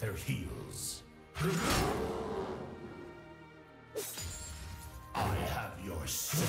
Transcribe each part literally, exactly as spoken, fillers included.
Their heels. I have your soul.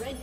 Red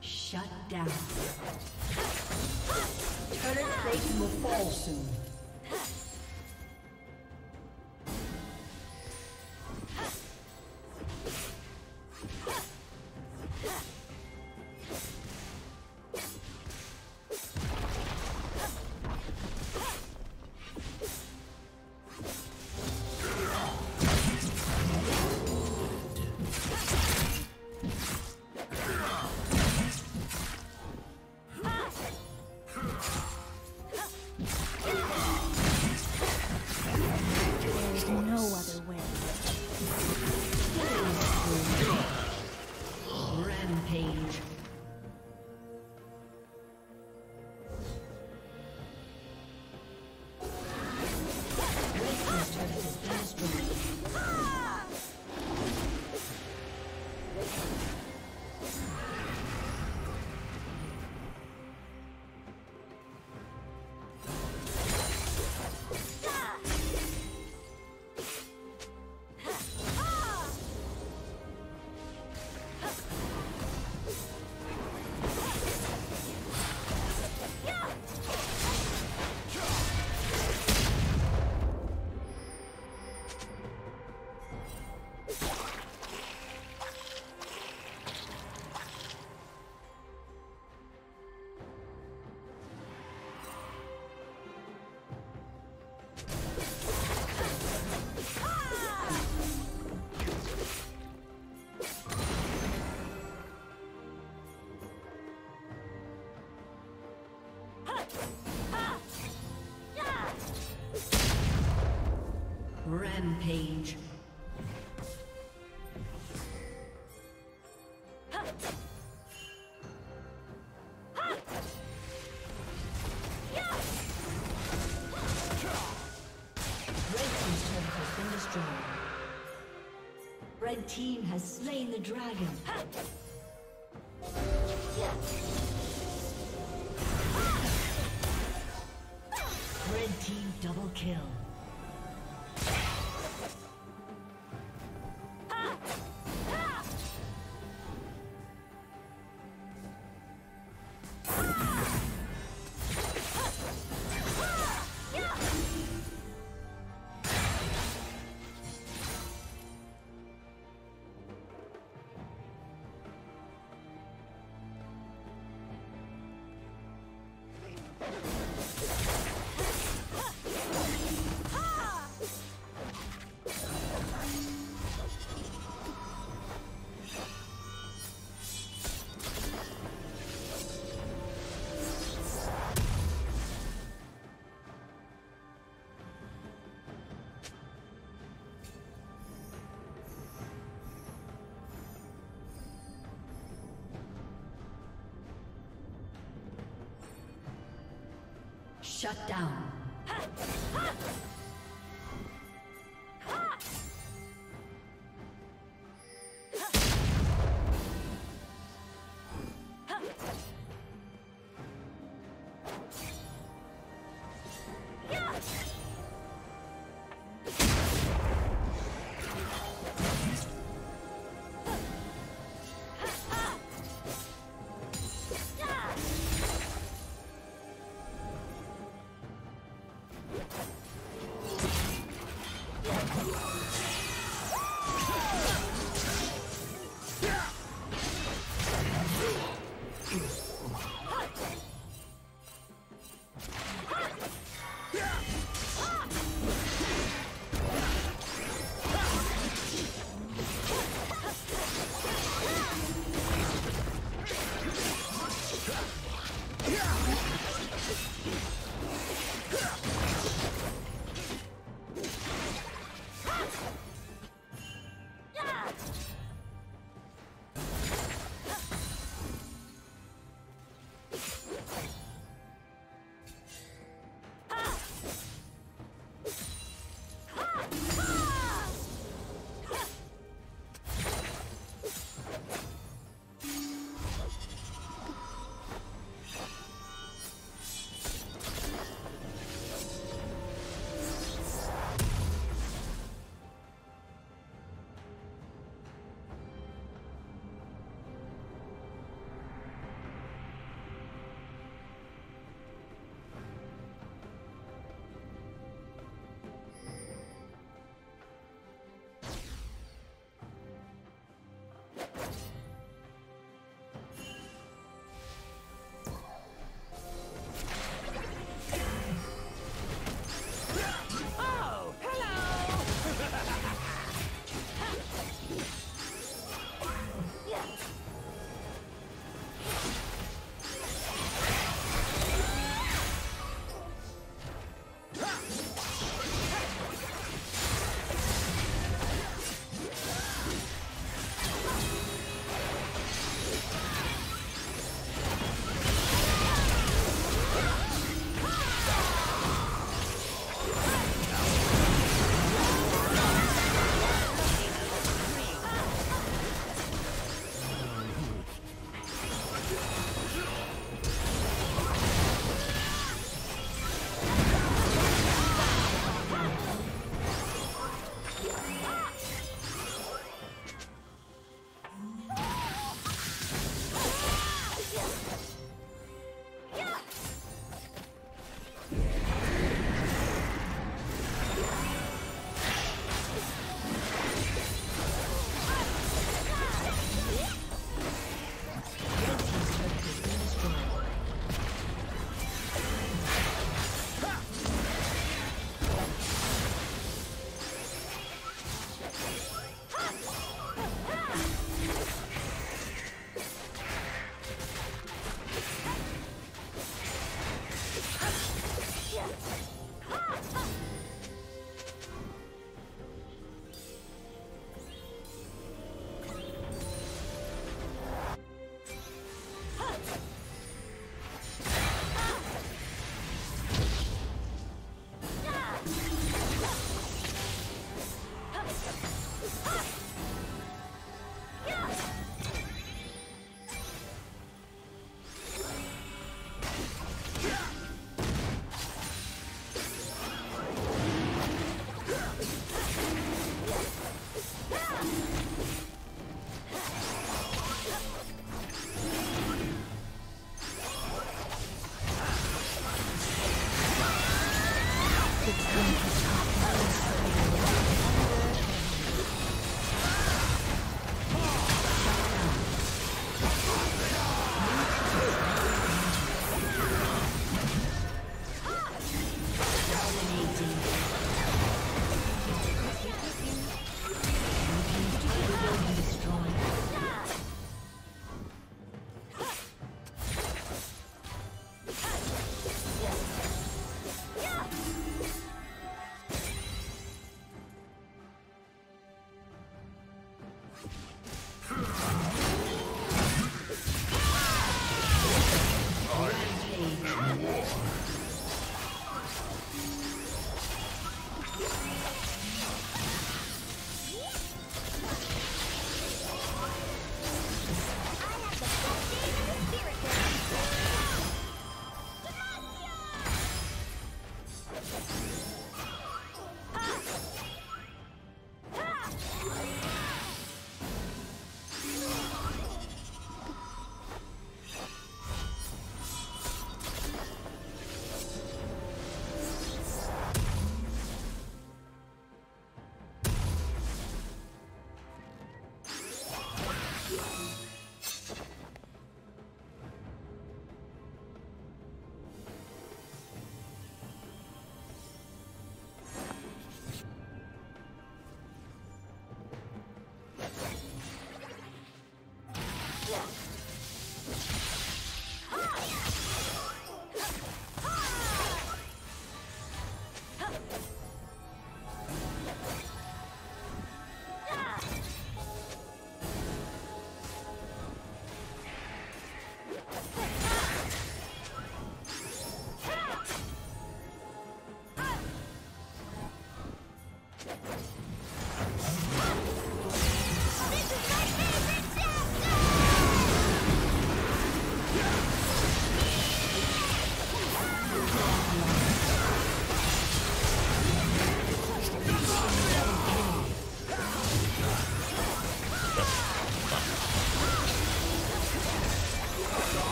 Shut down. Turret plating will fall soon. Rampage. Rampage. Red team has slain the dragon. Red team double kill. Shut down.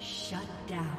Shut down.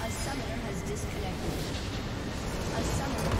A summoner has disconnected. A summoner